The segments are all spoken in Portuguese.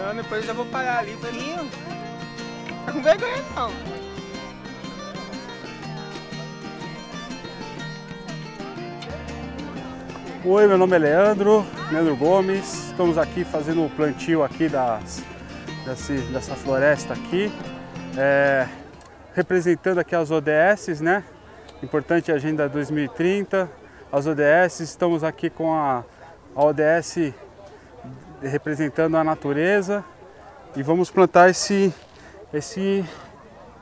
Não, depois eu já vou parar ali, velhinho. Tá com vergonha não. Oi, meu nome é Leandro Gomes. Estamos aqui fazendo o plantio aqui dessa floresta aqui. Representando aqui as ODS, né? Importante agenda 2030. As ODS, estamos aqui com a ODS representando a natureza e vamos plantar esse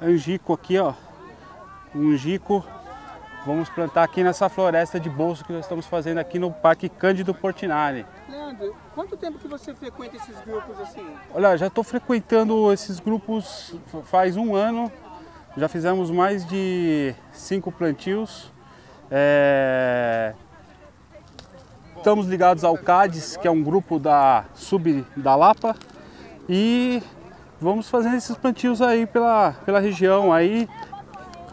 angico aqui, ó. Um angico, vamos plantar aqui nessa floresta de bolso que nós estamos fazendo aqui no Parque Cândido Portinari. Leandro, quanto tempo que você frequenta esses grupos assim? Olha, já estou frequentando esses grupos faz um ano. Já fizemos mais de 5 plantios. Estamos ligados ao CADES, que é um grupo da Sub da Lapa, e vamos fazendo esses plantios aí pela região. Aí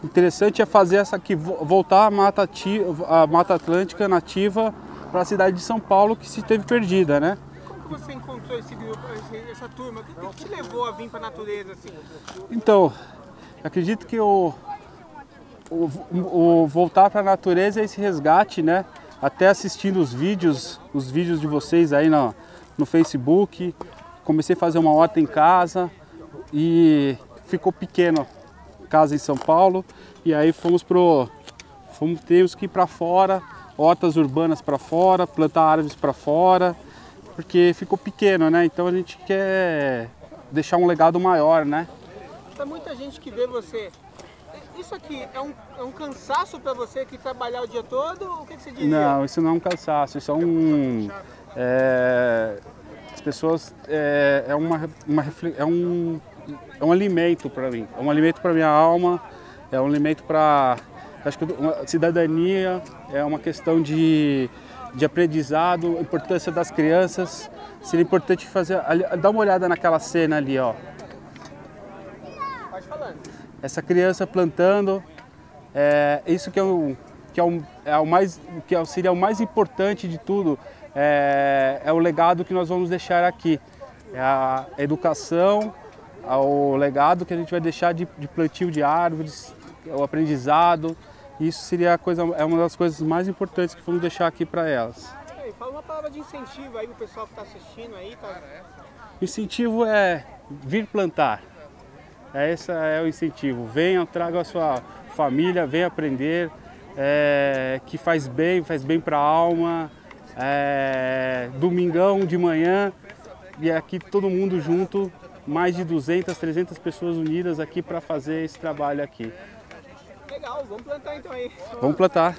interessante é fazer essa aqui, voltar a Mata Atlântica nativa para a cidade de São Paulo, que se teve perdida, né? Como você encontrou esse grupo, essa turma? O que te levou a vir para a natureza assim? Então, acredito que o voltar para a natureza é esse resgate, né? Até assistindo os vídeos de vocês aí no Facebook, comecei a fazer uma horta em casa e ficou pequeno, casa em São Paulo, e aí temos que ir para fora, hortas urbanas para fora, plantar árvores para fora, porque ficou pequeno, né? Então a gente quer deixar um legado maior, né? Tá muita gente que vê você. Isso aqui é um cansaço para você que trabalhar o dia todo? O que você diria? Não, isso não é um cansaço, isso é um alimento para mim, é um alimento para minha alma, é um alimento para, acho que a cidadania, é uma questão de aprendizado, importância das crianças. Seria importante dar uma olhada naquela cena ali, ó. Pode falar. Essa criança plantando, isso seria o mais importante de tudo, é o legado que nós vamos deixar aqui. É a educação, o legado que a gente vai deixar de plantio de árvores, o aprendizado. Isso seria uma das coisas mais importantes que vamos deixar aqui para elas. Fala uma palavra de incentivo aí para o pessoal que está assistindo aí. Tá... Incentivo é vir plantar. Esse é o incentivo. Venham, tragam a sua família, venham aprender, que faz bem para a alma. Domingão de manhã, e aqui todo mundo junto, mais de 200, 300 pessoas unidas aqui para fazer esse trabalho aqui. Legal, vamos plantar então aí. Vamos plantar.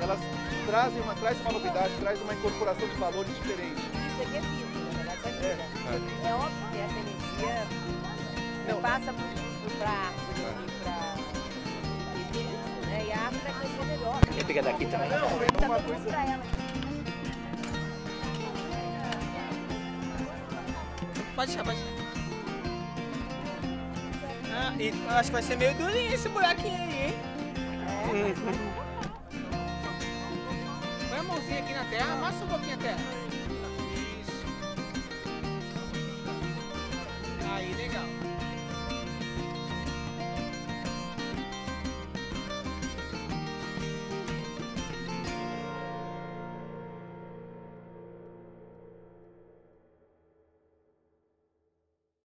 Elas traz uma novidade, traz uma incorporação de valores diferente. Isso aqui é vida, na verdade é vida. É óbvio que essa energia não passa para a árvore e para isso, né? E a árvore vai crescer melhor. Quer pegar daqui também? Não, é uma coisa... Pode deixar, pode deixar. Ah, e acho que vai ser meio durinho esse buraquinho aí, hein? É. Põe a mãozinha aqui na terra, amassa um pouquinho a terra.